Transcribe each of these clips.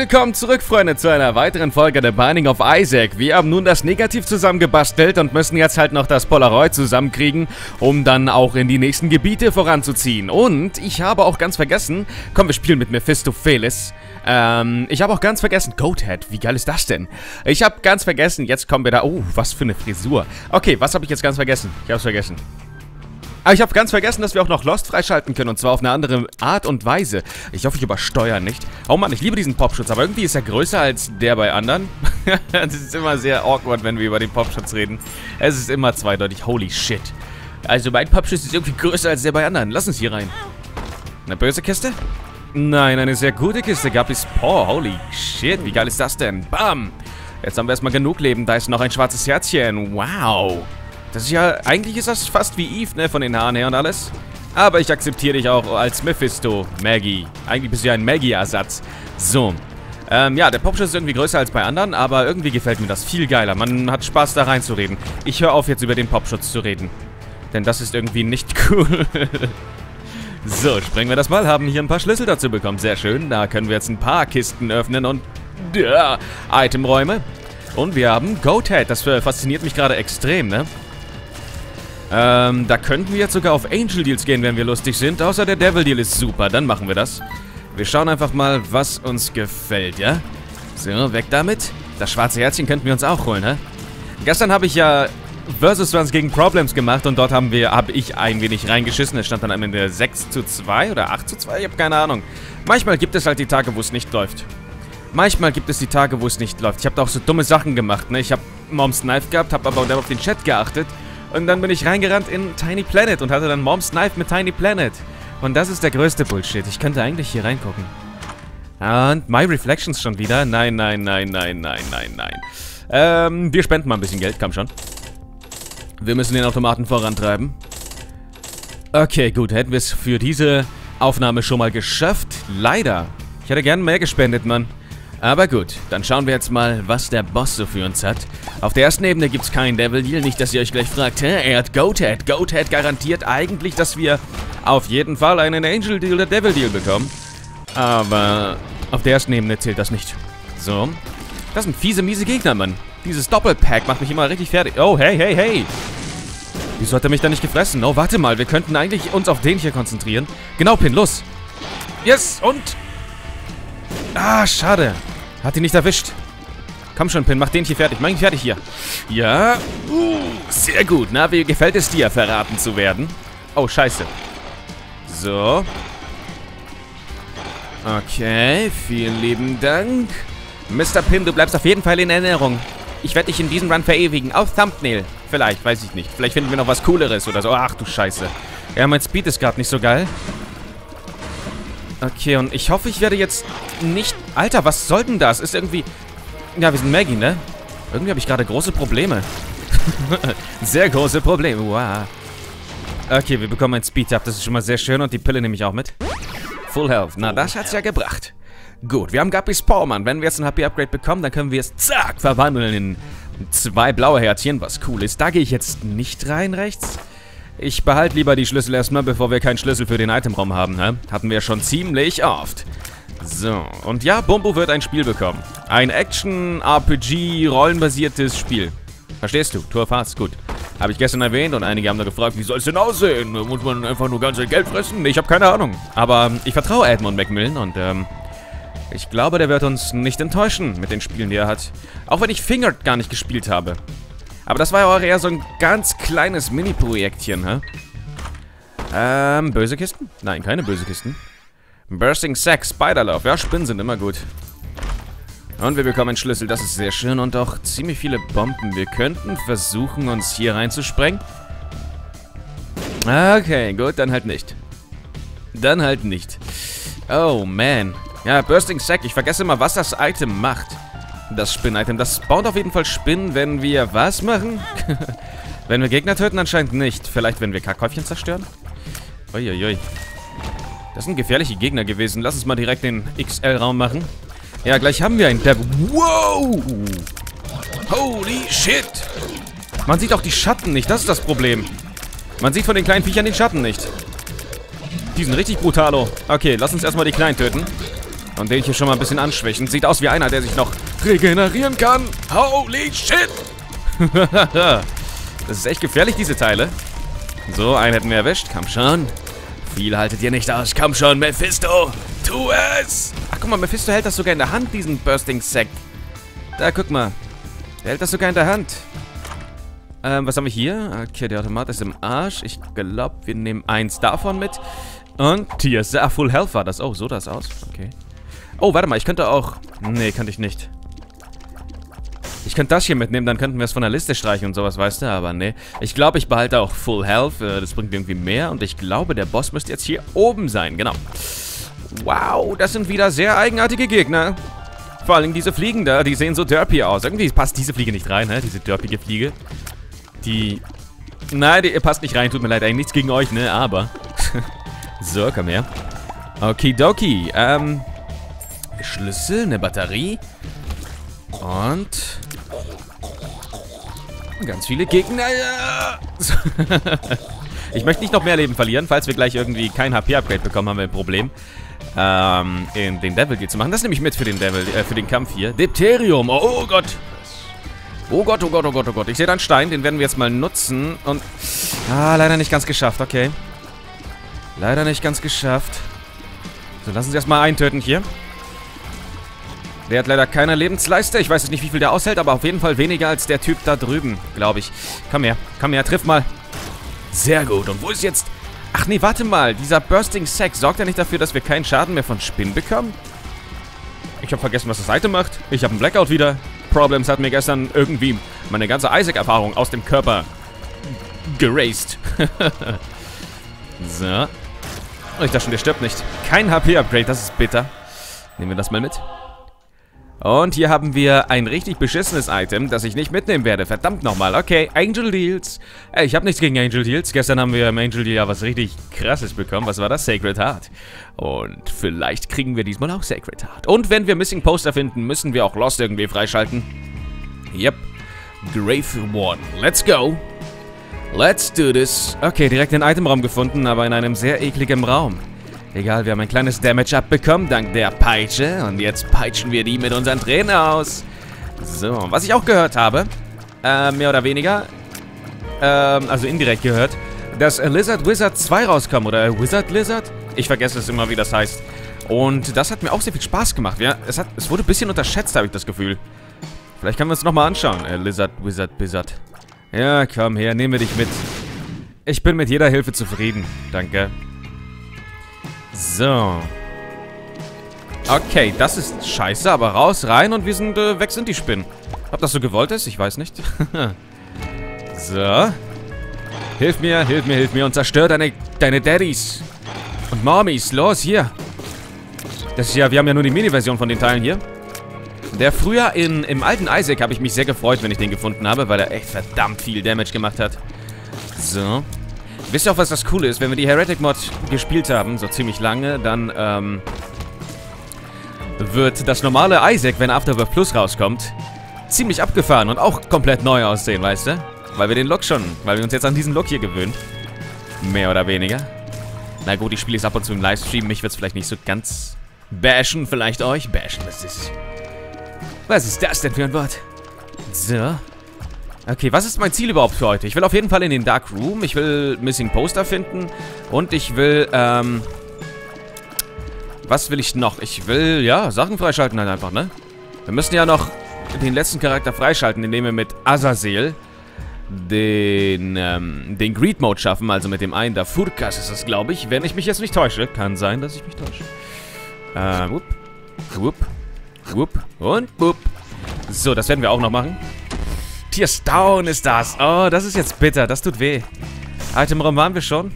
Willkommen zurück, Freunde, zu einer weiteren Folge The Binding of Isaac. Wir haben nun das Negativ zusammengebastelt und müssen jetzt halt noch das Polaroid zusammenkriegen, um dann auch in die nächsten Gebiete voranzuziehen. Und ich habe auch ganz vergessen, komm, wir spielen mit Mephistopheles. Ich habe auch ganz vergessen, Goathead, wie geil ist das denn? Ich habe ganz vergessen, jetzt kommen wir da, oh, was für eine Frisur. Okay, was habe ich jetzt ganz vergessen? Ich habe es vergessen. Aber ich habe ganz vergessen, dass wir auch noch Lost freischalten können, und zwar auf eine andere Art und Weise. Ich hoffe, ich übersteuere nicht. Oh Mann, ich liebe diesen Popschutz, aber irgendwie ist er größer als der bei anderen. Es ist immer sehr awkward, wenn wir über den Popschutz reden. Es ist immer zweideutig. Holy shit. Also mein Popschutz ist irgendwie größer als der bei anderen. Lass uns hier rein. Eine böse Kiste? Nein, eine sehr gute Kiste. Guppy's Paw. Holy shit, wie geil ist das denn? Bam. Jetzt haben wir erstmal genug Leben. Da ist noch ein schwarzes Herzchen. Wow. Das ist ja, eigentlich ist das fast wie Eve, ne, von den Haaren her und alles. Aber ich akzeptiere dich auch als Mephisto, Maggie. Eigentlich bist du ja ein Maggie-Ersatz. So. Ja, der Popschutz ist irgendwie größer als bei anderen, aber irgendwie gefällt mir das viel geiler. Man hat Spaß, da reinzureden. Ich höre auf, jetzt über den Popschutz zu reden. Denn das ist irgendwie nicht cool. So, sprengen wir das mal. Haben hier ein paar Schlüssel dazu bekommen. Sehr schön. Da können wir jetzt ein paar Kisten öffnen und... ja, Itemräume. Und wir haben Goathead. Das fasziniert mich gerade extrem, ne? Da könnten wir jetzt sogar auf Angel Deals gehen, wenn wir lustig sind. Außer der Devil Deal ist super, dann machen wir das. Wir schauen einfach mal, was uns gefällt, ja? So, weg damit. Das schwarze Herzchen könnten wir uns auch holen, hä? Gestern habe ich ja Versus Runs gegen Problems gemacht und dort habe ich ein wenig reingeschissen. Es stand dann am Ende 6:2 oder 8:2, ich habe keine Ahnung. Manchmal gibt es halt die Tage, wo es nicht läuft. Manchmal gibt es die Tage, wo es nicht läuft. Ich habe da auch so dumme Sachen gemacht, ne? Ich habe Mom's Knife gehabt, habe aber auf den Chat geachtet. Und dann bin ich reingerannt in Tiny Planet und hatte dann Mom's Knife mit Tiny Planet. Und das ist der größte Bullshit. Ich könnte eigentlich hier reingucken. Und My Reflections schon wieder. Nein, nein, nein, nein, nein, nein, nein. Wir spenden mal ein bisschen Geld. Komm schon. Wir müssen den Automaten vorantreiben. Okay, gut. Hätten wir es für diese Aufnahme schon mal geschafft. Leider. Ich hätte gern mehr gespendet, Mann. Aber gut, dann schauen wir jetzt mal, was der Boss so für uns hat. Auf der ersten Ebene gibt es keinen Devil Deal, nicht, dass ihr euch gleich fragt, hä, er hat Goathead. Goathead garantiert eigentlich, dass wir auf jeden Fall einen Angel Deal oder Devil Deal bekommen. Aber auf der ersten Ebene zählt das nicht. So, das sind fiese, miese Gegner, Mann. Dieses Doppelpack macht mich immer richtig fertig. Oh, hey, hey, hey. Wieso hat er mich da nicht gefressen? Oh, warte mal, wir könnten eigentlich uns auf den hier konzentrieren. Genau, Pin, los. Yes, und... ah, schade. Hat ihn nicht erwischt. Komm schon, Pin, mach den hier fertig. Mach ihn fertig hier. Ja. Sehr gut. Na, wie gefällt es dir, verraten zu werden? Oh, scheiße. So. Okay, vielen lieben Dank. Mr. Pin, du bleibst auf jeden Fall in Erinnerung. Ich werde dich in diesem Run verewigen. Auf Thumbnail. Vielleicht, weiß ich nicht. Vielleicht finden wir noch was Cooleres oder so. Ach du Scheiße. Ja, mein Speed ist gerade nicht so geil. Okay, und ich hoffe, ich werde jetzt nicht... Alter, was soll denn das? Ist irgendwie... ja, wir sind Maggie, ne? Irgendwie habe ich gerade große Probleme. Sehr große Probleme, wow. Okay, wir bekommen ein Speed-Up, das ist schon mal sehr schön. Und die Pille nehme ich auch mit. Full Health, na das hat's ja gebracht. Gut, wir haben Guppy's Paw, Mann. Wenn wir jetzt ein Happy-Upgrade bekommen, dann können wir es, zack, verwandeln in zwei blaue Herzchen, was cool ist. Da gehe ich jetzt nicht rein rechts. Ich behalte lieber die Schlüssel erstmal, bevor wir keinen Schlüssel für den Itemraum haben, ne? Hatten wir schon ziemlich oft. So, und ja, Bumbo wird ein Spiel bekommen. Ein Action-RPG-rollenbasiertes Spiel. Verstehst du? Tour Fast, gut. Habe ich gestern erwähnt und einige haben da gefragt, wie soll es denn aussehen? Muss man einfach nur ganz viel Geld fressen? Ich habe keine Ahnung. Aber ich vertraue Edmund Macmillan und ich glaube, der wird uns nicht enttäuschen mit den Spielen, die er hat. Auch wenn ich Fingered gar nicht gespielt habe. Aber das war ja auch eher so ein ganz kleines Mini-Projektchen, hä? Böse Kisten? Nein, keine böse Kisten. Bursting Sack, Spiderlauf. Ja, Spinnen sind immer gut. Und wir bekommen einen Schlüssel, das ist sehr schön. Und auch ziemlich viele Bomben. Wir könnten versuchen, uns hier reinzusprengen. Okay, gut, dann halt nicht. Dann halt nicht. Oh, man. Ja, Bursting Sack. Ich vergesse immer, was das Item macht. Das Spin-Item. Das spawnt auf jeden Fall Spinnen, wenn wir was machen? Wenn wir Gegner töten, anscheinend nicht. Vielleicht, wenn wir Kackhäufchen zerstören? Uiuiui. Das sind gefährliche Gegner gewesen. Lass uns mal direkt den XL-Raum machen. Ja, gleich haben wir einen Devil. Wow! Holy shit! Man sieht auch die Schatten nicht. Das ist das Problem. Man sieht von den kleinen Viechern den Schatten nicht. Die sind richtig brutalo. Okay, lass uns erstmal die Kleinen töten. Und den hier schon mal ein bisschen anschwächen. Sieht aus wie einer, der sich noch regenerieren kann. Holy shit! Das ist echt gefährlich, diese Teile. So, einen hätten wir erwischt. Komm schon. Viel haltet ihr nicht aus. Komm schon, Mephisto. Tu es! Ach, guck mal, Mephisto hält das sogar in der Hand, diesen Bursting Sack. Da, guck mal. Der hält das sogar in der Hand. Was haben wir hier? Okay, der Automat ist im Arsch. Ich glaube, wir nehmen eins davon mit. Und hier, Full Health war das. Oh, so sah das aus. Okay. Oh, warte mal, ich könnte auch... Nee, könnte ich nicht. Ich könnte das hier mitnehmen, dann könnten wir es von der Liste streichen und sowas, weißt du, aber nee. Ich glaube, ich behalte auch Full Health, das bringt irgendwie mehr. Und ich glaube, der Boss müsste jetzt hier oben sein, genau. Wow, das sind wieder sehr eigenartige Gegner. Vor allem diese Fliegen da, die sehen so derpy aus. Irgendwie passt diese Fliege nicht rein, ne? Diese derpige Fliege. Die... Nein, die passt nicht rein, tut mir leid, eigentlich nichts gegen euch, ne? Aber... So, komm her. Okidoki, Schlüssel, eine Batterie. Und... Ganz viele Gegner. Ich möchte nicht noch mehr Leben verlieren. Falls wir gleich irgendwie kein HP-Upgrade bekommen, haben wir ein Problem. In den Devil geht zu machen. Das nehme ich mit für den Devil, für den Kampf hier. Dipterium. Oh Gott. Oh Gott, oh Gott, oh Gott, oh Gott. Ich sehe da einen Stein. Den werden wir jetzt mal nutzen. Und... Ah, leider nicht ganz geschafft. Okay. Leider nicht ganz geschafft. So, lassen Sie erstmal einen töten hier. Der hat leider keine Lebensleiste. Ich weiß jetzt nicht, wie viel der aushält, aber auf jeden Fall weniger als der Typ da drüben, glaube ich. Komm her, triff mal. Sehr gut. Und wo ist jetzt... Ach nee, warte mal. Dieser Bursting Sack, sorgt er nicht dafür, dass wir keinen Schaden mehr von Spinnen bekommen? Ich habe vergessen, was das Item macht. Ich habe einen Blackout wieder. Problems hat mir gestern irgendwie meine ganze Isaac-Erfahrung aus dem Körper geraced. So. Oh, ich dachte schon, der stirbt nicht. Kein HP-Upgrade, das ist bitter. Nehmen wir das mal mit. Und hier haben wir ein richtig beschissenes Item, das ich nicht mitnehmen werde. Verdammt nochmal. Okay, Angel Deals. Ey, ich habe nichts gegen Angel Deals. Gestern haben wir im Angel Deal ja was richtig Krasses bekommen. Was war das? Sacred Heart. Und vielleicht kriegen wir diesmal auch Sacred Heart. Und wenn wir Missing Poster finden, müssen wir auch Lost irgendwie freischalten. Yep. Grave One. Let's go. Let's do this. Okay, direkt den Itemraum gefunden, aber in einem sehr ekligen Raum. Egal, wir haben ein kleines Damage-Up bekommen, dank der Peitsche. Und jetzt peitschen wir die mit unseren Tränen aus. So, was ich auch gehört habe, mehr oder weniger, also indirekt gehört, dass Lizard Wizard 2 rauskommt, oder Wizard Lizard? Ich vergesse es immer, wie das heißt. Und das hat mir auch sehr viel Spaß gemacht. Ja, es wurde ein bisschen unterschätzt, habe ich das Gefühl. Vielleicht können wir uns nochmal anschauen, Lizard Wizard Blizzard. Ja, komm her, nehmen wir dich mit. Ich bin mit jeder Hilfe zufrieden, danke. So. Okay, das ist scheiße, aber raus, rein und wir sind, weg sind die Spinnen. Ob das so gewollt ist? Ich weiß nicht. So. Hilf mir, hilf mir, hilf mir und zerstör deine Daddies. Und Mommies, los, hier. Das ist ja, wir haben ja nur die Mini-Version von den Teilen hier. Der früher im alten Isaac habe ich mich sehr gefreut, wenn ich den gefunden habe, weil er echt verdammt viel Damage gemacht hat. So. Wisst ihr auch, was das Coole ist? Wenn wir die Heretic-Mod gespielt haben, so ziemlich lange, dann wird das normale Isaac, wenn Afterbirth Plus rauskommt, ziemlich abgefahren und auch komplett neu aussehen, weißt du? Weil wir uns jetzt an diesen Look hier gewöhnen. Mehr oder weniger. Na gut, ich spiele es ab und zu im Livestream. Mich wird es vielleicht nicht so ganz bashen, vielleicht euch. Bashen, was ist das denn für ein Wort? So. Okay, was ist mein Ziel überhaupt für heute? Ich will auf jeden Fall in den Dark Room, ich will Missing Poster finden und ich will, was will ich noch? Ich will, ja, Sachen freischalten halt einfach, ne? Wir müssen ja noch den letzten Charakter freischalten, indem wir mit Azazel den Greed-Mode schaffen, also mit dem einen da. Furkas ist das, glaube ich, wenn ich mich jetzt nicht täusche. Kann sein, dass ich mich täusche. Wupp, wupp, wupp und wupp. So, das werden wir auch noch machen. Tears Down ist das. Oh, das ist jetzt bitter. Das tut weh. Itemraum waren wir schon.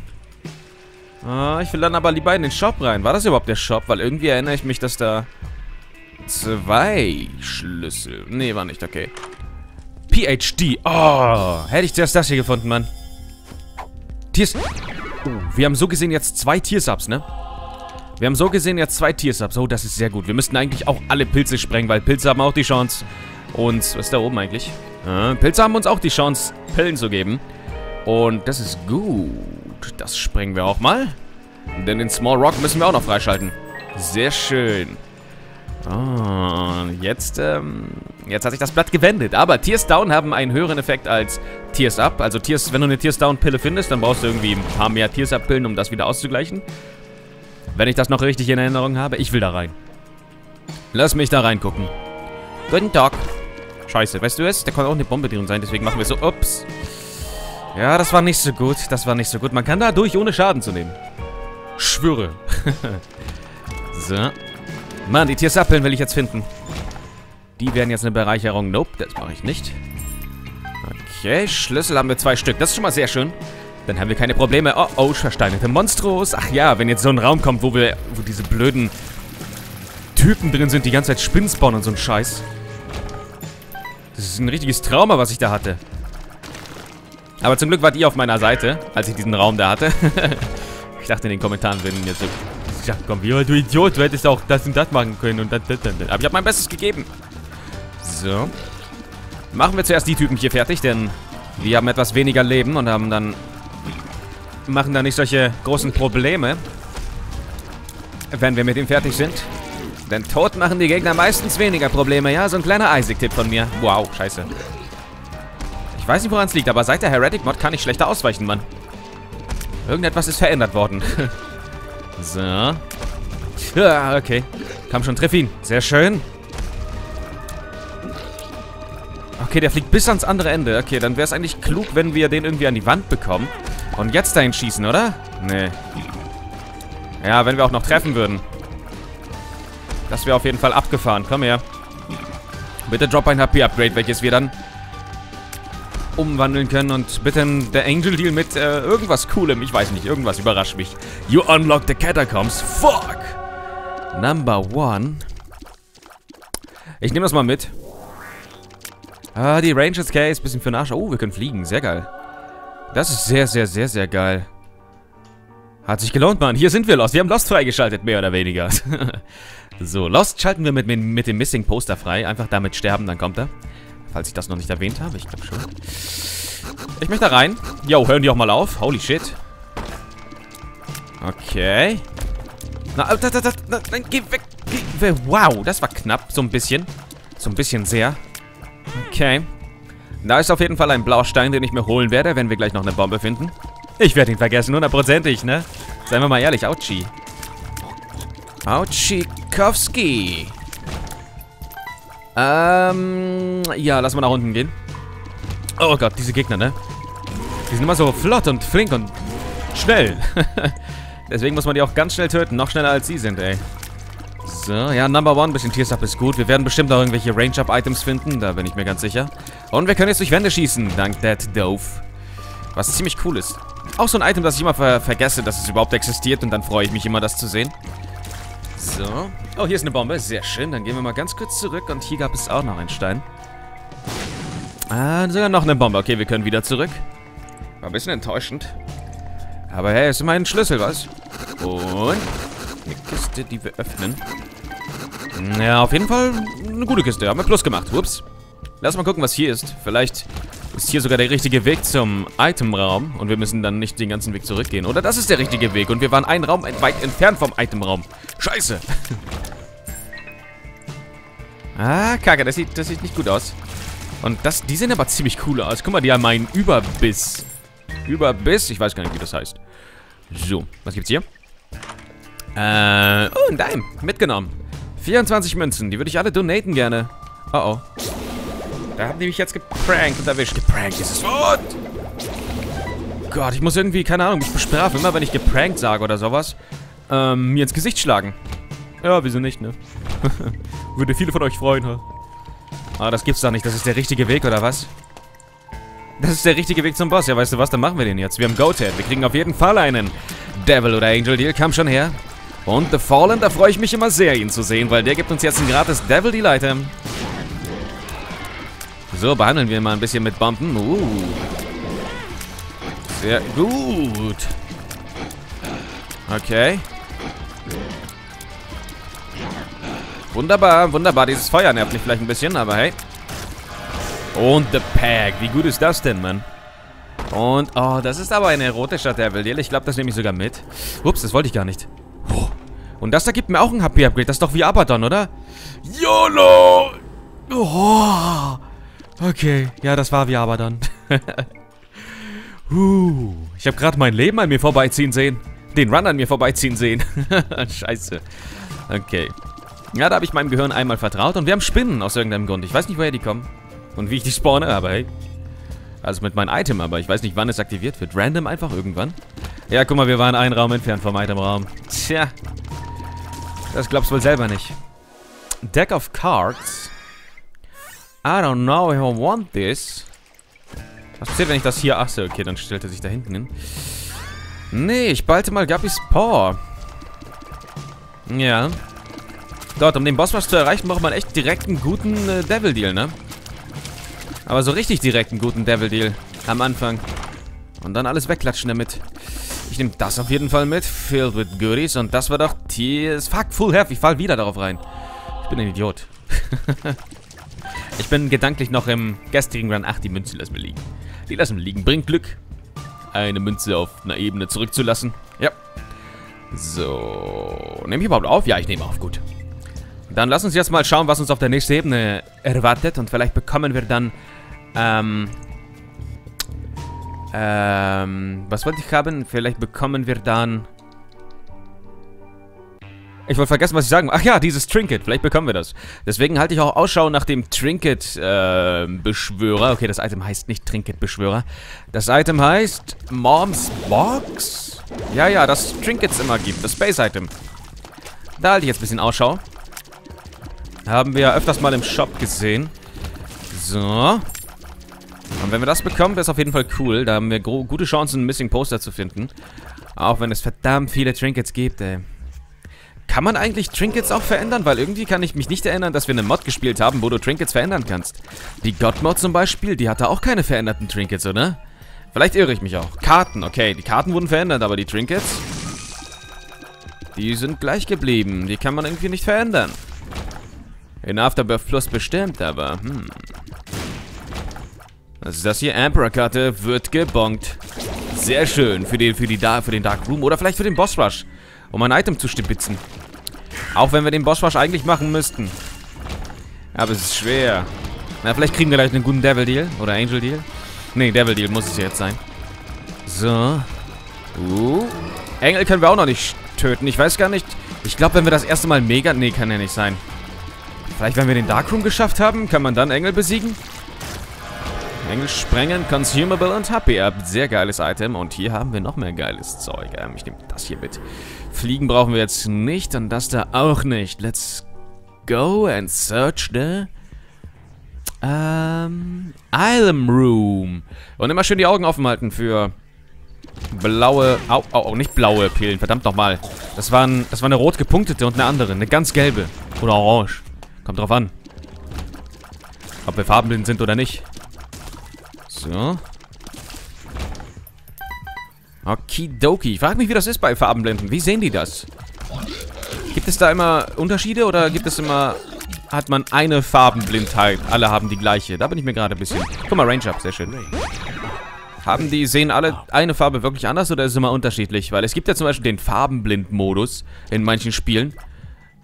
Oh, ich will dann aber lieber in den Shop rein. War das überhaupt der Shop? Weil irgendwie erinnere ich mich, dass da 2 Schlüssel... Nee, war nicht. Okay. PhD. Oh, hätte ich zuerst das hier gefunden, Mann. Tears... Oh, wir haben so gesehen jetzt 2 Tears-Ups, ne? Wir haben so gesehen jetzt 2 Tears-Ups. Oh, das ist sehr gut. Wir müssten eigentlich auch alle Pilze sprengen, weil Pilze haben auch die Chance... Und, was ist da oben eigentlich? Pilze haben uns auch die Chance, Pillen zu geben. Und das ist gut. Das sprengen wir auch mal. Denn den Small Rock müssen wir auch noch freischalten. Sehr schön. Oh, jetzt hat sich das Blatt gewendet. Aber Tears Down haben einen höheren Effekt als Tears Up. Also Tears, wenn du eine Tears Down Pille findest, dann brauchst du irgendwie ein paar mehr Tears Up Pillen, um das wieder auszugleichen. Wenn ich das noch richtig in Erinnerung habe. Ich will da rein. Lass mich da reingucken. Guten Tag. Scheiße, weißt du es? Da kann auch eine Bombe drin sein, deswegen machen wir so. Ups. Ja, das war nicht so gut. Das war nicht so gut. Man kann da durch, ohne Schaden zu nehmen. Schwöre. So. Mann, die Tiersappeln will ich jetzt finden. Die werden jetzt eine Bereicherung. Nope, das mache ich nicht. Okay, Schlüssel haben wir 2 Stück. Das ist schon mal sehr schön. Dann haben wir keine Probleme. Oh, oh, versteinerte Monstros. Ach ja, wenn jetzt so ein Raum kommt, wo diese blöden Typen drin sind, die ganze Zeit Spinnen spawnen und so ein Scheiß. Das ist ein richtiges Trauma, was ich da hatte. Aber zum Glück wart ihr auf meiner Seite, als ich diesen Raum da hatte. Ich dachte, in den Kommentaren würden mir so... Ja, komm, du Idiot, du hättest auch das und das machen können und das. Aber ich habe mein Bestes gegeben. So. Machen wir zuerst die Typen hier fertig, denn wir haben etwas weniger Leben und haben dann... Machen dann nicht solche großen Probleme, wenn wir mit ihm fertig sind. Denn tot machen die Gegner meistens weniger Probleme, ja? So ein kleiner Isaac-Tipp von mir. Wow, scheiße. Ich weiß nicht, woran es liegt, aber seit der Heretic-Mod kann ich schlechter ausweichen, Mann. Irgendetwas ist verändert worden. So. Ja, okay. Komm schon, triff ihn. Sehr schön. Okay, der fliegt bis ans andere Ende. Okay, dann wäre es eigentlich klug, wenn wir den irgendwie an die Wand bekommen. Und jetzt dahin schießen, oder? Nee. Ja, wenn wir auch noch treffen würden. Das wäre auf jeden Fall abgefahren. Komm her. Bitte drop ein HP-Upgrade, welches wir dann umwandeln können. Und bitte der Angel Deal mit irgendwas Coolem. Ich weiß nicht, irgendwas überrascht mich. You unlock the Catacombs. Fuck! Number 1. Ich nehme das mal mit. Ah, die Rangers Case. Bisschen für den Arsch. Oh, wir können fliegen. Sehr geil. Das ist sehr, sehr, sehr, sehr geil. Hat sich gelohnt, Mann. Hier sind wir Lost. Wir haben Lost freigeschaltet, mehr oder weniger. So, Lost schalten wir mit dem Missing Poster frei. Einfach damit sterben, dann kommt er. Falls ich das noch nicht erwähnt habe, ich glaube schon. Ich möchte da rein. Jo, hören die auch mal auf. Holy shit. Okay. Na, nein, geh weg. Wow, das war knapp. So ein bisschen. So ein bisschen sehr. Okay. Da ist auf jeden Fall ein blauer Stein, den ich mir holen werde, wenn wir gleich noch eine Bombe finden. Ich werde ihn vergessen, hundertprozentig, ne? Seien wir mal ehrlich, Autschi. Autschikowski. Ja, lass mal nach unten gehen. Oh Gott, diese Gegner, ne? Die sind immer so flott und flink und schnell. Deswegen muss man die auch ganz schnell töten. Noch schneller als sie sind, ey. So, ja, Number 1. Bisschen Tears Up ist gut. Wir werden bestimmt auch irgendwelche Range-Up-Items finden. Da bin ich mir ganz sicher. Und wir können jetzt durch Wände schießen. Dank Dead Dove. Was ziemlich cool ist. Auch so ein Item, das ich immer vergesse, dass es überhaupt existiert. Und dann freue ich mich immer, das zu sehen. So. Oh, hier ist eine Bombe. Sehr schön. Dann gehen wir mal ganz kurz zurück. Und hier gab es auch noch einen Stein. Ah, sogar noch eine Bombe. Okay, wir können wieder zurück. War ein bisschen enttäuschend. Aber hey, ist immer ein Schlüssel, was? Und eine Kiste, die wir öffnen. Ja, auf jeden Fall eine gute Kiste. Haben wir Plus gemacht. Ups. Lass mal gucken, was hier ist. Vielleicht ist hier sogar der richtige Weg zum Itemraum. Und wir müssen dann nicht den ganzen Weg zurückgehen. Oder das ist der richtige Weg. Und wir waren einen Raum weit entfernt vom Itemraum. Scheiße. Ah, Kacke. Das sieht nicht gut aus. Und die sehen aber ziemlich cool aus. Guck mal, die haben einen Überbiss. Überbiss? Ich weiß gar nicht, wie das heißt. So, was gibt's hier? Oh, ein Dime. Mitgenommen. 24 Münzen. Die würde ich alle donaten gerne. Oh, oh. Da haben die mich jetzt geprankt und erwischt. Geprankt ist es. Oh Gott, ich muss irgendwie, keine Ahnung, mich bestrafen. Immer wenn ich geprankt sage oder sowas, mir ins Gesicht schlagen. Ja, wieso nicht, ne? Würde viele von euch freuen, ha? Ah, das gibt's doch nicht. Das ist der richtige Weg, oder was? Das ist der richtige Weg zum Boss. Ja, weißt du was? Dann machen wir den jetzt. Wir haben Goathead. Wir kriegen auf jeden Fall einen Devil oder Angel Deal. Kam schon her. Und The Fallen, da freue ich mich immer sehr, ihn zu sehen, weil der gibt uns jetzt ein gratis Devil Deal Item. So, behandeln wir mal ein bisschen mit Bomben. Sehr gut. Okay. Wunderbar, wunderbar. Dieses Feuer nervt mich vielleicht ein bisschen, aber hey. Und The Pack. Wie gut ist das denn, Mann? Und, oh, das ist aber ein erotischer Devil Deal. Ich glaube, das nehme ich sogar mit. Ups, das wollte ich gar nicht. Oh. Und das da gibt mir auch ein HP-Upgrade. Das ist doch wie Abaddon, oder? YOLO! Oh. Okay. Ja, das war wie Abaddon. Ich habe gerade mein Leben an mir vorbeiziehen sehen. Den Run an mir vorbeiziehen sehen. Scheiße. Okay. Ja, da habe ich meinem Gehirn einmal vertraut. Und wir haben Spinnen aus irgendeinem Grund. Ich weiß nicht, woher die kommen. Und wie ich die spawne, aber hey. Also mit meinem Item, aber ich weiß nicht, wann es aktiviert wird. Random einfach irgendwann. Ja, guck mal, wir waren einen Raum entfernt vom Itemraum. Tja. Das glaubst du wohl selber nicht. Deck of Cards. I don't know if I want this. Was passiert, wenn ich das hier... Achso, okay, dann stellt er sich da hinten hin. Nee, ich balte mal Guppy's Paw. Ja. Dort, um den Boss was zu erreichen, braucht man echt direkt einen guten Devil-Deal, ne? Aber so richtig direkt einen guten Devil-Deal. Am Anfang. Und dann alles wegklatschen damit. Ich nehme das auf jeden Fall mit. Filled with goodies. Und das war doch Tears. Fuck, full health. Ich fall wieder darauf rein. Ich bin ein Idiot. Ich bin gedanklich noch im gestrigen Run. Ach, die Münze lassen wir liegen. Die lassen wir liegen. Bringt Glück. Eine Münze auf einer Ebene zurückzulassen. Ja. So. Nehme ich überhaupt auf? Ja, ich nehme auf. Gut. Dann lass uns jetzt mal schauen, was uns auf der nächsten Ebene erwartet. Und vielleicht bekommen wir dann, was wollte ich haben? Vielleicht bekommen wir dann... Ich wollte vergessen, was ich sagen wollte. Ach ja, dieses Trinket. Vielleicht bekommen wir das. Deswegen halte ich auch Ausschau nach dem Trinket-Beschwörer. Okay, das Item heißt nicht Trinket-Beschwörer. Das Item heißt Mom's Box. Ja, ja, das Trinkets immer gibt. Das Space-Item. Da halte ich jetzt ein bisschen Ausschau. Haben wir öfters mal im Shop gesehen. So. Und wenn wir das bekommen, wäre es auf jeden Fall cool. Da haben wir gute Chancen, einen Missing Poster zu finden. Auch wenn es verdammt viele Trinkets gibt, ey. Kann man eigentlich Trinkets auch verändern? Weil irgendwie kann ich mich nicht erinnern, dass wir eine Mod gespielt haben, wo du Trinkets verändern kannst. Die Godmod zum Beispiel, die hatte auch keine veränderten Trinkets, oder? Vielleicht irre ich mich auch. Karten, okay. Die Karten wurden verändert, aber die Trinkets... Die sind gleich geblieben. Die kann man irgendwie nicht verändern. In Afterbirth Plus bestimmt, aber, Was ist das hier? Emperor-Karte wird gebongt. Sehr schön für den Dark Room oder vielleicht für den Boss Rush, um ein Item zu stibitzen. Auch wenn wir den Boss Rush eigentlich machen müssten. Aber es ist schwer. Na, vielleicht kriegen wir gleich einen guten Devil Deal oder Angel Deal. Ne, Devil Deal muss es jetzt sein. So. Engel können wir auch noch nicht töten. Ich weiß gar nicht. Ich glaube, wenn wir das erste Mal mega... Ne, kann ja nicht sein. Vielleicht, wenn wir den Darkroom geschafft haben, kann man dann Engel besiegen. Engel sprengen, consumable und happy up. Sehr geiles Item. Und hier haben wir noch mehr geiles Zeug. Ich nehme das hier mit. Fliegen brauchen wir jetzt nicht und das da auch nicht. Let's go and search the Item Room. Und immer schön die Augen offen halten für blaue... Au, nicht blaue Pillen. Verdammt nochmal. Das war eine rot gepunktete und eine andere. Eine ganz gelbe. Oder orange. Kommt drauf an. Ob wir farbenblind sind oder nicht. So. Okidoki. Ich frage mich, wie das ist bei Farbenblinden. Wie sehen die das? Gibt es da immer Unterschiede oder gibt es immer... Hat man eine Farbenblindheit? Alle haben die gleiche. Da bin ich mir gerade ein bisschen... Guck mal, Range Up. Sehr schön. Sehen alle eine Farbe wirklich anders oder ist es immer unterschiedlich? Weil es gibt ja zum Beispiel den Farbenblind-Modus in manchen Spielen.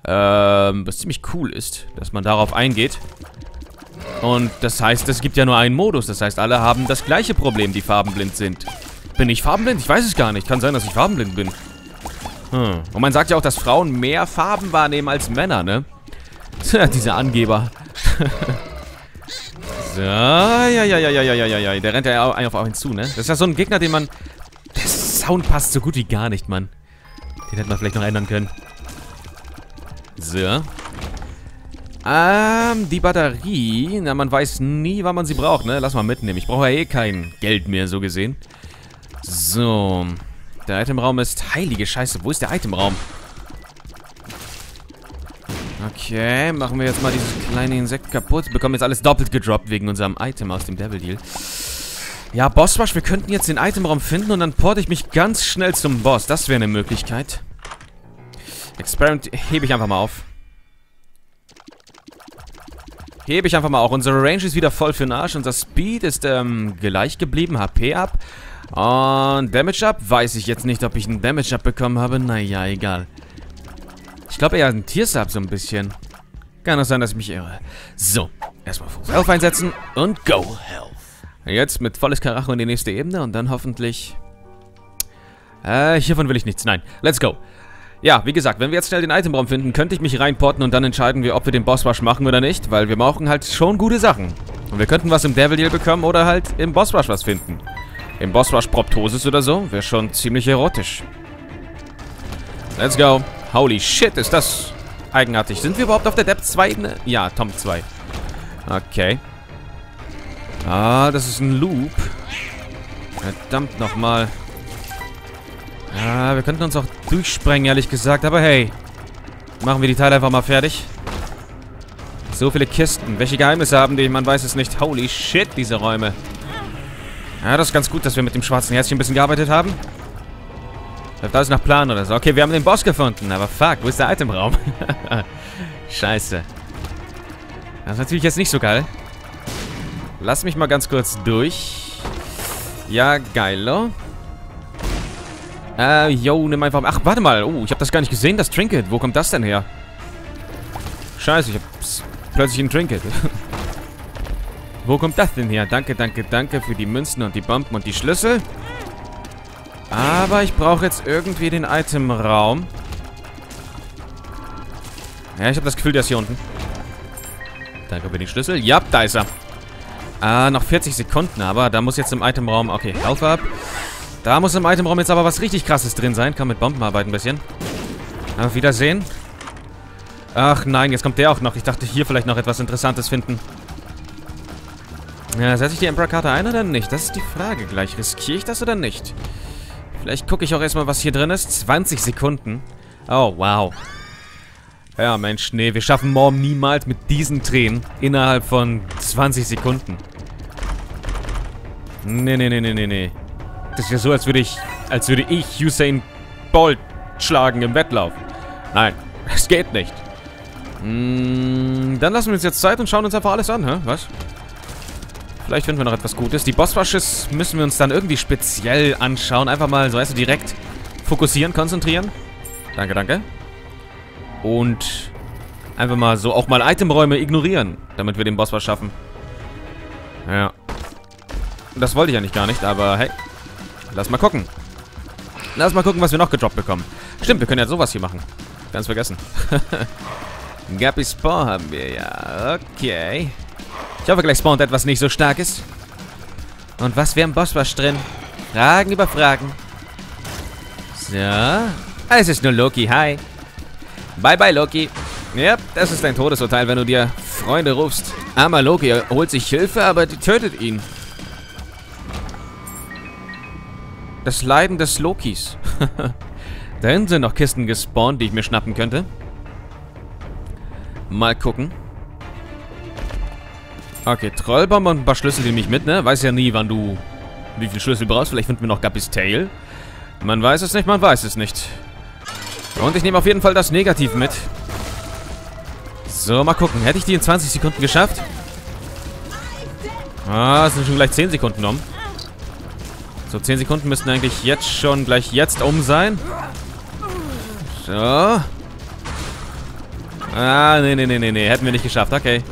Was ziemlich cool ist, dass man darauf eingeht. Und das heißt, es gibt ja nur einen Modus. Das heißt, alle haben das gleiche Problem, die farbenblind sind. Bin ich farbenblind? Ich weiß es gar nicht. Kann sein, dass ich farbenblind bin. Und man sagt ja auch, dass Frauen mehr Farben wahrnehmen als Männer, ne? Tja, dieser Angeber. So, ja. Der rennt ja auf einen zu, ne? Das ist ja so ein Gegner, den man... Der Sound passt so gut wie gar nicht, Mann. Den hätte man vielleicht noch ändern können. So. Die Batterie. Na, man weiß nie, wann man sie braucht, ne? Lass mal mitnehmen. Ich brauche ja eh kein Geld mehr, so gesehen. So. Der Itemraum ist... Heilige Scheiße, wo ist der Itemraum? Okay, machen wir jetzt mal dieses kleine Insekt kaputt. Bekommen jetzt alles doppelt gedroppt wegen unserem Item aus dem Devil Deal. Ja, Boss Rush, wir könnten jetzt den Itemraum finden und dann porte ich mich ganz schnell zum Boss. Das wäre eine Möglichkeit. Experiment hebe ich einfach mal auf. Hebe ich einfach mal auf. Unsere Range ist wieder voll für den Arsch. Unser Speed ist gleich geblieben. HP ab. Und Damage up. Weiß ich jetzt nicht, ob ich einen Damage up bekommen habe. Naja, egal. glaube eher ein Tierstab so ein bisschen. Kann auch sein, dass ich mich irre. So, erstmal Full Health einsetzen und Go Health. Jetzt mit volles Karacho in die nächste Ebene und dann hoffentlich... hiervon will ich nichts. Nein, let's go. Ja, wie gesagt, wenn wir jetzt schnell den Itemraum finden, könnte ich mich reinporten und dann entscheiden wir, ob wir den Bossrush machen oder nicht, weil wir brauchen halt schon gute Sachen. Und wir könnten was im Devil Deal bekommen oder halt im Bossrush was finden. Im Bossrush Proptosis oder so, wäre schon ziemlich erotisch. Let's go. Holy shit, ist das eigenartig. Sind wir überhaupt auf der Depth 2 Ebene? Ja, Tom 2. Okay. Ah, das ist ein Loop. Verdammt nochmal. Ah, wir könnten uns auch durchsprengen, ehrlich gesagt. Aber hey, machen wir die Teile einfach mal fertig. So viele Kisten. Welche Geheimnisse haben die? Man weiß es nicht. Holy shit, diese Räume. Ja, das ist ganz gut, dass wir mit dem schwarzen Herzchen ein bisschen gearbeitet haben. Läuft alles nach Plan oder so. Okay, wir haben den Boss gefunden. Aber fuck, wo ist der Itemraum? Scheiße. Das ist natürlich jetzt nicht so geil. Lass mich mal ganz kurz durch. Ja, geilo. Yo, nimm einfach... Ach, warte mal. Oh, ich habe das gar nicht gesehen, das Trinket. Wo kommt das denn her? Scheiße, ich hab's plötzlich ein Trinket. Wo kommt das denn her? Danke, danke, danke für die Münzen und die Bomben und die Schlüssel. Aber ich brauche jetzt irgendwie den Itemraum. Ja, ich habe das Gefühl, der ist hier unten. Danke für den Schlüssel. Ja, da ist er. Ah, noch 40 Sekunden, aber da muss jetzt im Itemraum... Okay, Health up. Da muss im Itemraum jetzt aber was richtig Krasses drin sein. Kann mit Bomben arbeiten ein bisschen. Auf Wiedersehen. Ach nein, jetzt kommt der auch noch. Ich dachte, hier vielleicht noch etwas Interessantes finden. Ja, setze ich die Emperor-Karte ein oder nicht? Das ist die Frage gleich. Riskiere ich das oder nicht? Vielleicht gucke ich auch erstmal, was hier drin ist. 20 Sekunden. Oh, wow. Ja, Mensch, nee, wir schaffen morgen niemals mit diesen Tränen innerhalb von 20 Sekunden. Nee, nee, nee, nee, nee, nee. Das ist ja so, als würde ich Usain Bolt schlagen im Wettlauf. Nein, das geht nicht. Dann lassen wir uns jetzt Zeit und schauen uns einfach alles an, hä? Was? Vielleicht finden wir noch etwas Gutes. Die Bossrushes müssen wir uns dann irgendwie speziell anschauen. Einfach mal, so heißt es, direkt fokussieren, konzentrieren. Danke, danke. Und einfach mal so auch mal Itemräume ignorieren, damit wir den Bossrush schaffen. Ja. Das wollte ich ja gar nicht, aber hey. Lass mal gucken. Lass mal gucken, was wir noch gedroppt bekommen. Stimmt, wir können ja sowas hier machen. Ganz vergessen. Guppy Spawn haben wir ja. Okay. Ich hoffe, gleich spawnt etwas nicht so Starkes. Und was wäre im Bossrush drin? Fragen über Fragen. So. Es ist nur Loki. Hi. Bye, bye, Loki. Ja, das ist dein Todesurteil, wenn du dir Freunde rufst. Armer Loki holt sich Hilfe, aber die tötet ihn. Das Leiden des Lokis. Da hinten sind noch Kisten gespawnt, die ich mir schnappen könnte. Mal gucken. Okay, Trollbombe und ein paar Schlüssel nehme ich mit, ne? Weiß ja nie, wann du wie viel Schlüssel brauchst. Vielleicht finden wir noch Guppys Tail. Man weiß es nicht, man weiß es nicht. Und ich nehme auf jeden Fall das Negativ mit. So, mal gucken. Hätte ich die in 20 Sekunden geschafft? Ah, es sind schon gleich 10 Sekunden um. So, 10 Sekunden müssten eigentlich jetzt schon gleich jetzt um sein. So. Ah, nee, nee, nee, nee, nee. Hätten wir nicht geschafft. Okay.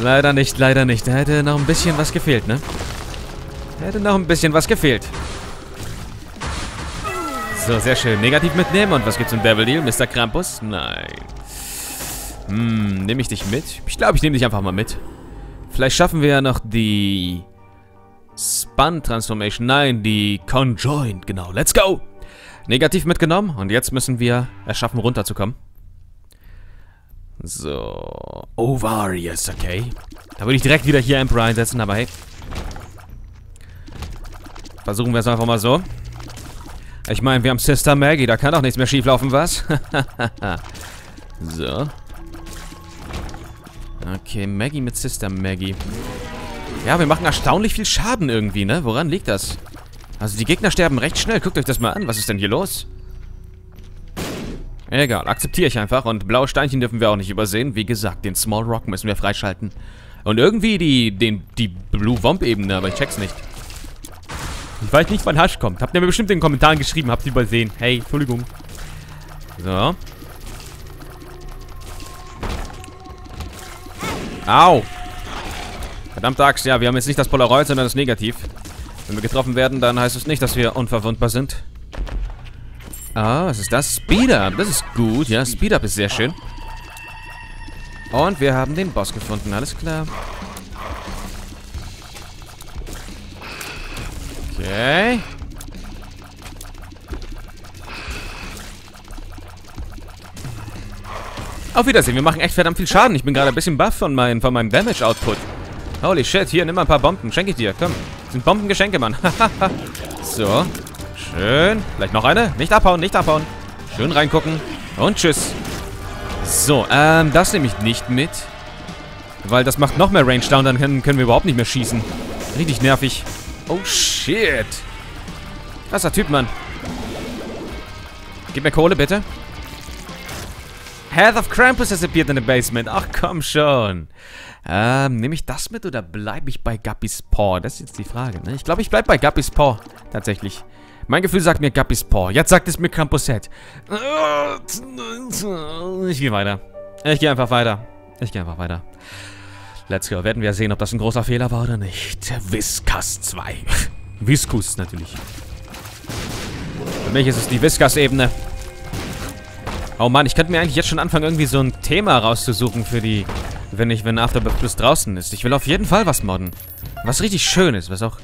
Leider nicht, leider nicht. Da hätte noch ein bisschen was gefehlt, ne? Hätte noch ein bisschen was gefehlt. So, sehr schön. Negativ mitnehmen. Und was gibt's im Devil Deal? Mr. Krampus? Nein. Hm, nehme ich dich mit? Ich glaube, ich nehme dich einfach mal mit. Vielleicht schaffen wir ja noch die... Spun Transformation, nein, die Conjoined, genau, let's go! Negativ mitgenommen und jetzt müssen wir es schaffen, runterzukommen. So, Ovarius, okay. Da würde ich direkt wieder hier Emperor einsetzen, aber hey. Versuchen wir es einfach mal so. Ich meine, wir haben Sister Maggie, da kann doch nichts mehr schieflaufen, was? So. Okay, Maggie mit Sister Maggie. Ja, wir machen erstaunlich viel Schaden irgendwie, ne? Woran liegt das? Also die Gegner sterben recht schnell. Guckt euch das mal an. Was ist denn hier los? Egal, akzeptiere ich einfach. Und blaue Steinchen dürfen wir auch nicht übersehen. Wie gesagt, den Small Rock müssen wir freischalten. Und irgendwie die Blue-Womp-Ebene, aber ich check's nicht. Ich weiß nicht, wann Hasch kommt. Habt ihr mir bestimmt in den Kommentaren geschrieben, habt ihr übersehen. Hey, Entschuldigung. So. Au! Verdammte Axt, ja, wir haben jetzt nicht das Polaroid, sondern das Negativ. Wenn wir getroffen werden, dann heißt es nicht, dass wir unverwundbar sind. Ah, was ist das? Speed-Up, das ist gut, ja, Speed-Up ist sehr schön. Und wir haben den Boss gefunden, alles klar. Okay. Auf Wiedersehen, wir machen echt verdammt viel Schaden. Ich bin gerade ein bisschen baff von meinem Damage-Output. Holy shit, hier, nimm mal ein paar Bomben. Schenke ich dir, komm. Das sind Bombengeschenke, Mann. So, schön. Vielleicht noch eine. Nicht abhauen, nicht abhauen. Schön reingucken. Und tschüss. So, das nehme ich nicht mit. Weil das macht noch mehr Range down, dann können wir überhaupt nicht mehr schießen. Richtig nervig. Oh shit. Krasser Typ, Mann. Gib mir Kohle, bitte. Head of Krampus has appeared in the basement. Ach, komm schon. Nehme ich das mit oder bleibe ich bei Guppy's Paw? Das ist jetzt die Frage, ne? Ich glaube, ich bleibe bei Guppy's Paw. Tatsächlich. Mein Gefühl sagt mir Guppy's Paw. Jetzt sagt es mir Krampushead. Ich gehe weiter. Ich gehe einfach weiter. Ich gehe einfach weiter. Let's go. Werden wir sehen, ob das ein großer Fehler war oder nicht. Viskas 2. Viskus natürlich. Für mich ist es die Viskas-Ebene. Oh Mann, ich könnte mir eigentlich jetzt schon anfangen, irgendwie so ein Thema rauszusuchen für die... Wenn Afterbirth Plus draußen ist. Ich will auf jeden Fall was modden. Was richtig schön ist, was auch...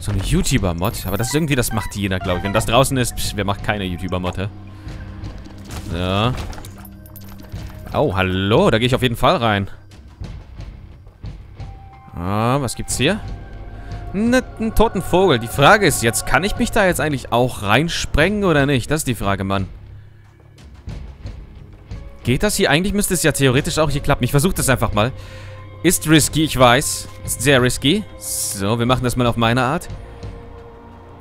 So eine YouTuber-Mod. Aber das ist irgendwie, das macht jeder, glaube ich. Wenn das draußen ist, pff, wer macht keine YouTuber-Mod, hä? Ja. Oh, hallo, da gehe ich auf jeden Fall rein. Ah, was gibt's hier? Einen toten Vogel. Die Frage ist jetzt, kann ich mich da jetzt eigentlich auch reinsprengen oder nicht? Das ist die Frage, Mann. Geht das hier? Eigentlich müsste es ja theoretisch auch hier klappen. Ich versuche das einfach mal. Ist risky, ich weiß. Ist sehr risky. So, wir machen das mal auf meine Art.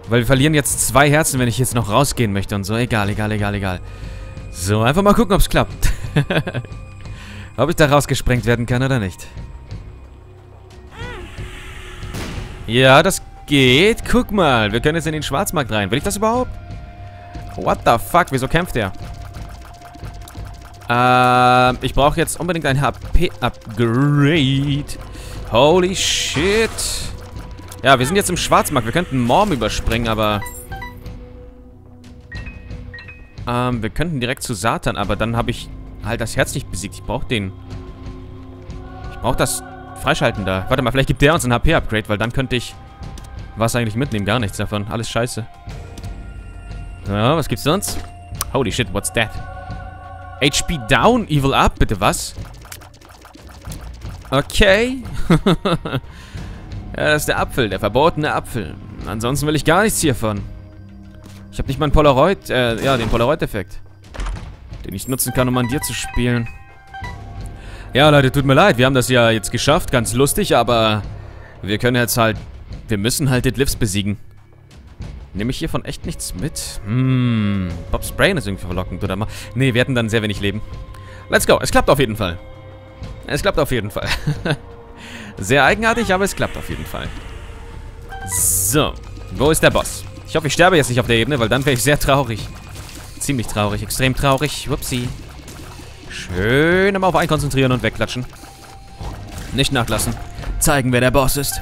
Weil wir verlieren jetzt 2 Herzen, wenn ich jetzt noch rausgehen möchte und so. Egal, egal, egal, egal. So, einfach mal gucken, ob es klappt. Ob ich da rausgesprengt werden kann oder nicht. Ja, das geht. Guck mal, wir können jetzt in den Schwarzmarkt rein. Will ich das überhaupt? What the fuck? Wieso kämpft der? Ich brauche jetzt unbedingt ein HP-Upgrade. Holy shit. Ja, wir sind jetzt im Schwarzmarkt. Wir könnten Mom überspringen, aber... wir könnten direkt zu Satan, aber dann habe ich halt das Herz nicht besiegt. Ich brauche den... Ich brauche das Freischalten da. Warte mal, vielleicht gibt der uns ein HP-Upgrade, weil dann könnte ich... Was eigentlich mitnehmen? Gar nichts davon. Alles scheiße. Ja, was gibt's sonst? Holy shit, what's that? HP down, evil up, bitte was? Okay. Ja, das ist der Apfel, der verbotene Apfel. Ansonsten will ich gar nichts hiervon. Ich habe nicht mal einen Polaroid, ja, den Polaroid-Effekt. Den ich nutzen kann, um an dir zu spielen. Ja, Leute, tut mir leid, wir haben das ja jetzt geschafft, ganz lustig, aber wir können jetzt halt, wir müssen halt Dead Lives besiegen. Nehme ich hiervon echt nichts mit? Hm, Bob's Brain ist irgendwie verlockend, oder mal? Nee, wir hätten dann sehr wenig Leben. Let's go, es klappt auf jeden Fall. Es klappt auf jeden Fall. Sehr eigenartig, aber es klappt auf jeden Fall. So, wo ist der Boss? Ich hoffe, ich sterbe jetzt nicht auf der Ebene, weil dann wäre ich sehr traurig. Ziemlich traurig, extrem traurig. Whoopsie. Schön immer auf einen konzentrieren und wegklatschen. Nicht nachlassen. Zeigen, wer der Boss ist.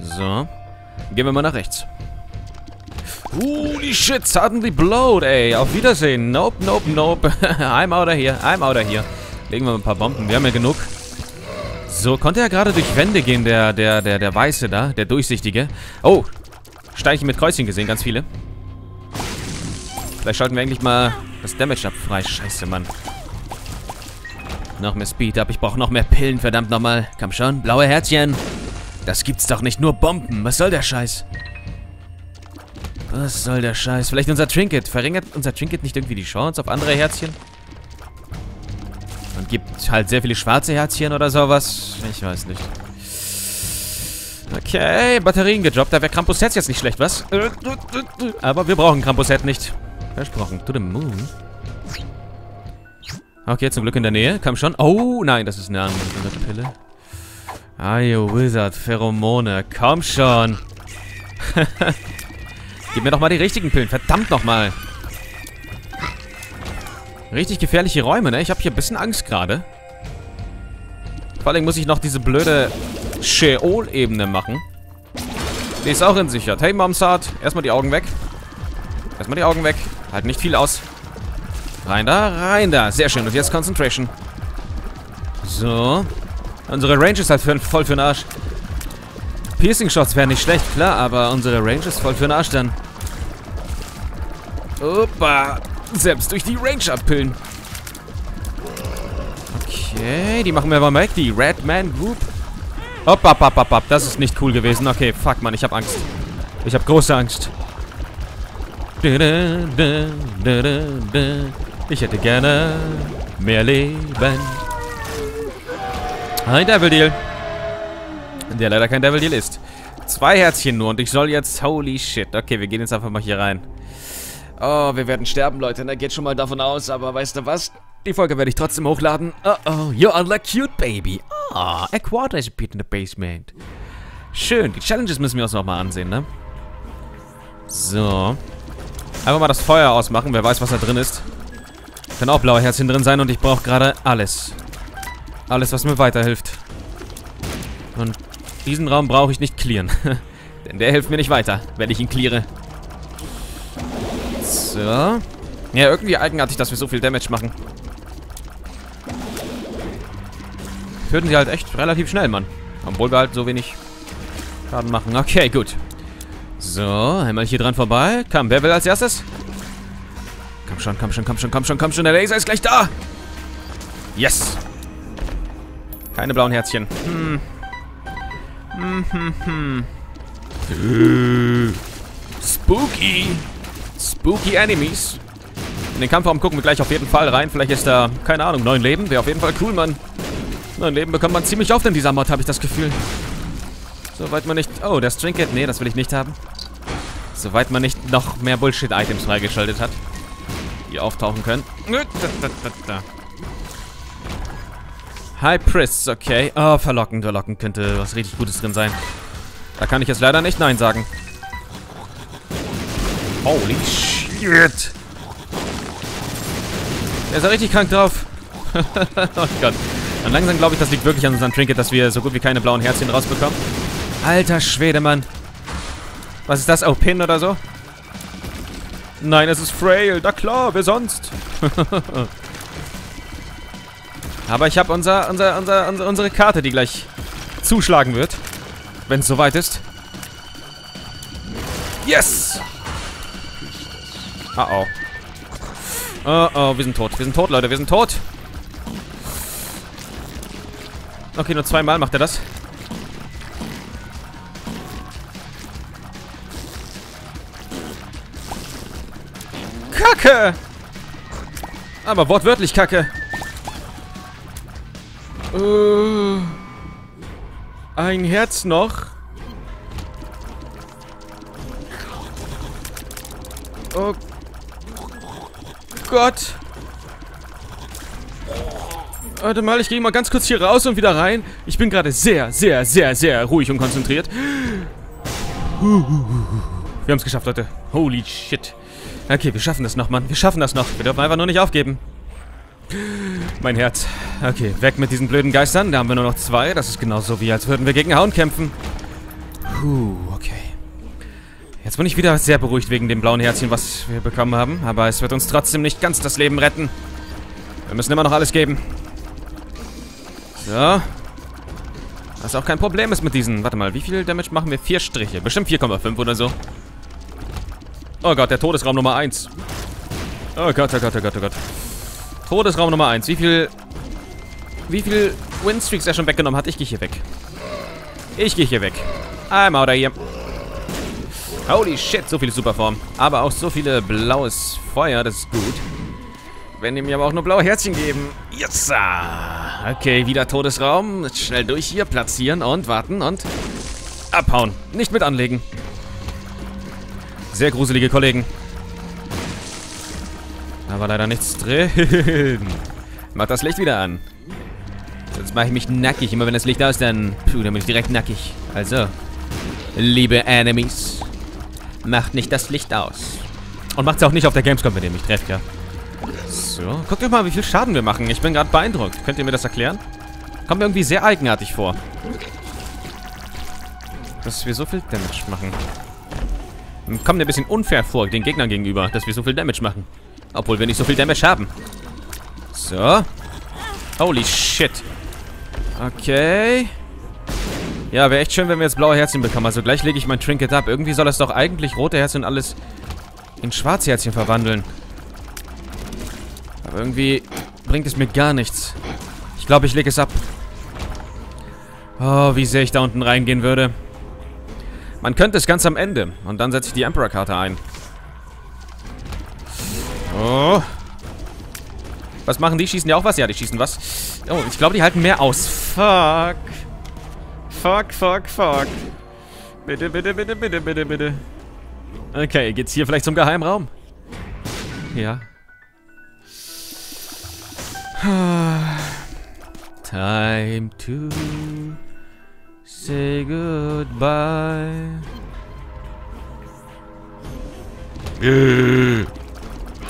So. Gehen wir mal nach rechts. Holy shit, suddenly blowed, ey. Auf Wiedersehen. Nope, nope, nope. I'm out of here, I'm out of here. Legen wir mal ein paar Bomben, wir haben ja genug. So, konnte er gerade durch Wände gehen, der Weiße da, der Durchsichtige. Oh, Steinchen mit Kreuzchen gesehen, ganz viele. Vielleicht schalten wir eigentlich mal das Damage ab frei. Scheiße, Mann. Noch mehr Speed up, ich brauche noch mehr Pillen, verdammt nochmal. Komm schon, blaue Herzchen. Das gibt's doch nicht, nur Bomben. Was soll der Scheiß? Was soll der Scheiß? Vielleicht unser Trinket. Verringert unser Trinket nicht irgendwie die Chance auf andere Herzchen? Und gibt halt sehr viele schwarze Herzchen oder sowas. Ich weiß nicht. Okay, Batterien gedroppt. Da wäre Krampus-Head jetzt nicht schlecht, was? Aber wir brauchen Krampus-Head nicht. Versprochen. To the moon. Okay, zum Glück in der Nähe. Komm schon. Oh, nein, das ist eine andere Pille. Ayo, Wizard, Pheromone, komm schon. Gib mir doch mal die richtigen Pillen, verdammt nochmal. Richtig gefährliche Räume, ne? Ich habe hier ein bisschen Angst gerade. Vor allem muss ich noch diese blöde Sheol-Ebene machen. Die ist auch entsichert. Hey, Mom's Heart. Erstmal die Augen weg. Erstmal die Augen weg. Halt nicht viel aus. Rein da, rein da. Sehr schön. Und jetzt Concentration. So. Unsere Range ist halt voll für den Arsch. Piercing-Shots wären nicht schlecht, klar, aber unsere Range ist voll für den Arsch dann. Opa. Selbst durch die Range abpillen. Okay, die machen wir mal weg. Die Redman Group. Hoppa, hopp, hopp, hopp. Das ist nicht cool gewesen. Okay, fuck, Mann. Ich hab Angst. Ich hab große Angst. Ich hätte gerne mehr Leben. Ein Devil Deal. Der leider kein Devil Deal ist. 2 Herzchen nur und ich soll jetzt... Holy shit. Okay, wir gehen jetzt einfach mal hier rein. Oh, wir werden sterben, Leute. Da geht schon mal davon aus, aber weißt du was? Die Folge werde ich trotzdem hochladen. Oh, oh, you are like cute, baby. Ah, oh, a quarter is a bit in the basement. Schön, die Challenges müssen wir uns nochmal ansehen, ne? So. Einfach mal das Feuer ausmachen, wer weiß, was da drin ist. Kann auch blaue Herzchen drin sein und ich brauche gerade alles. Alles, was mir weiterhilft. Und diesen Raum brauche ich nicht clearen. Denn der hilft mir nicht weiter, wenn ich ihn cleare. So. Ja, irgendwie eigenartig, dass wir so viel Damage machen. Töten sie halt echt relativ schnell, Mann. Obwohl wir halt so wenig Schaden machen. Okay, gut. So, einmal hier dran vorbei. Komm, wer will als erstes? Komm schon, komm schon, komm schon, komm schon, komm schon. Der Laser ist gleich da. Yes. Keine blauen Herzchen. Spooky. Spooky Enemies. In den Kampfraum gucken wir gleich auf jeden Fall rein. Vielleicht ist da, keine Ahnung, 9 Leben. Wäre auf jeden Fall cool, Mann. 9 Leben bekommt man ziemlich oft in dieser Mod, habe ich das Gefühl. Soweit man nicht... Oh, das Trinket. Nee, das will ich nicht haben. Soweit man nicht noch mehr Bullshit-Items freigeschaltet hat, die auftauchen können. High Priests, okay. Oh, verlockend, verlockend. Könnte was richtig Gutes drin sein. Da kann ich jetzt leider nicht Nein sagen. Holy shit! Der ist ja richtig krank drauf. Oh Gott. Und langsam glaube ich, das liegt wirklich an unserem Trinket, dass wir so gut wie keine blauen Herzchen rausbekommen. Alter Schwede, Mann. Was ist das? Auch Pin oder so? Nein, es ist Frail. Na klar, wer sonst? Aber ich habe unsere Karte, die gleich zuschlagen wird. Wenn es soweit ist. Yes! Oh oh. Oh oh, wir sind tot. Wir sind tot, Leute. Wir sind tot. Okay, nur zweimal macht er das. Kacke! Aber wortwörtlich Kacke. Ein Herz noch. Oh Gott. Warte mal, ich gehe mal ganz kurz hier raus und wieder rein. Ich bin gerade sehr, sehr, sehr, sehr ruhig und konzentriert. Wir haben es geschafft, Leute. Holy shit. Okay, wir schaffen das noch, Mann. Wir schaffen das noch. Wir dürfen einfach nur nicht aufgeben. Mein Herz. Okay, weg mit diesen blöden Geistern. Da haben wir nur noch 2. Das ist genauso wie, als würden wir gegen Hauen kämpfen. Okay. Jetzt bin ich wieder sehr beruhigt wegen dem blauen Herzchen, was wir bekommen haben. Aber es wird uns trotzdem nicht ganz das Leben retten. Wir müssen immer noch alles geben. So. Was auch kein Problem ist mit diesen... Warte mal, wie viel Damage machen wir? 4 Striche. Bestimmt 4,5 oder so. Oh Gott, der Todesraum Nummer 1. Oh Gott, oh Gott, oh Gott, oh Gott. Todesraum Nummer 1. Wie viel Winstreaks er schon weggenommen hat? Ich gehe hier weg. Ich gehe hier weg. I'm out of here. Holy shit, so viele Superformen. Aber auch so viele blaues Feuer, das ist gut. Wenn die mir aber auch nur blaue Herzchen geben. Yes! Okay, wieder Todesraum. Schnell durch hier, platzieren und warten und abhauen. Nicht mit anlegen. Sehr gruselige Kollegen. Da war leider nichts drin. Mach das Licht wieder an. Sonst mache ich mich nackig. Immer wenn das Licht aus ist, dann, dann bin ich direkt nackig. Also, liebe Enemies, macht nicht das Licht aus. Und macht es auch nicht auf der Gamescom, wenn ihr mich trefft, ja. So, guckt euch mal, wie viel Schaden wir machen. Ich bin gerade beeindruckt. Könnt ihr mir das erklären? Kommt mir irgendwie sehr eigenartig vor. Dass wir so viel Damage machen. Kommt mir ein bisschen unfair vor, den Gegnern gegenüber, dass wir so viel Damage machen. Obwohl wir nicht so viel Damage haben. So. Holy shit. Okay. Ja, wäre echt schön, wenn wir jetzt blaue Herzchen bekommen. Also gleich lege ich mein Trinket ab. Irgendwie soll das doch eigentlich rote Herzchen alles in schwarze Herzchen verwandeln. Aber irgendwie bringt es mir gar nichts. Ich glaube, ich lege es ab. Oh, wie sehr ich da unten reingehen würde. Man könnte es ganz am Ende. Und dann setze ich die Emperor-Karte ein. Oh. Was machen die? Schießen ja auch was? Ja, die schießen was. Oh, ich glaube, die halten mehr aus. Fuck. Fuck, fuck, fuck. Bitte, bitte, bitte, bitte, bitte, bitte. Okay, geht's hier vielleicht zum Geheimraum? Ja. Time to say goodbye.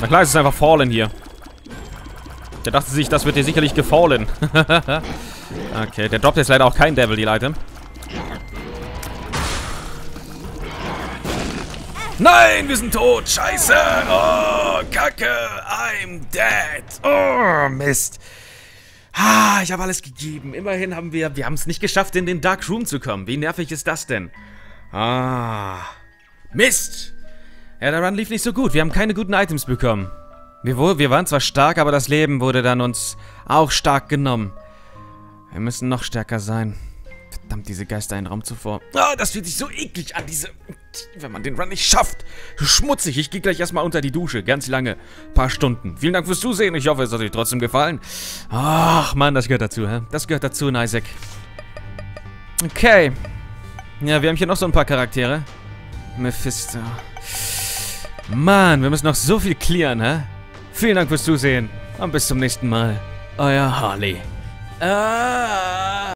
Na klar, es ist einfach Fallen hier. Der dachte sich, das wird dir sicherlich gefallen. Okay, der droppt jetzt leider auch kein Devil, die Leute. Nein, wir sind tot. Scheiße. Oh, Kacke. I'm dead. Oh, Mist. Ah, ich habe alles gegeben. Immerhin haben wir haben es nicht geschafft, in den Dark Room zu kommen. Wie nervig ist das denn? Ah. Mist. Ja, der Run lief nicht so gut. Wir haben keine guten Items bekommen. Wir waren zwar stark, aber das Leben wurde dann uns auch stark genommen. Wir müssen noch stärker sein. Verdammt, diese Geister in den Raum zuvor. Oh, das fühlt sich so eklig an, diese... Wenn man den Run nicht schafft. Schmutzig, ich gehe gleich erstmal unter die Dusche. Ganz lange. Paar Stunden. Vielen Dank fürs Zusehen. Ich hoffe, es hat euch trotzdem gefallen. Ach, Mann, das gehört dazu, hä? Das gehört dazu, Isaac. Okay. Ja, wir haben hier noch so ein paar Charaktere. Mephisto. Mann, wir müssen noch so viel clearen, hä? Vielen Dank fürs Zusehen und bis zum nächsten Mal. Euer Harley.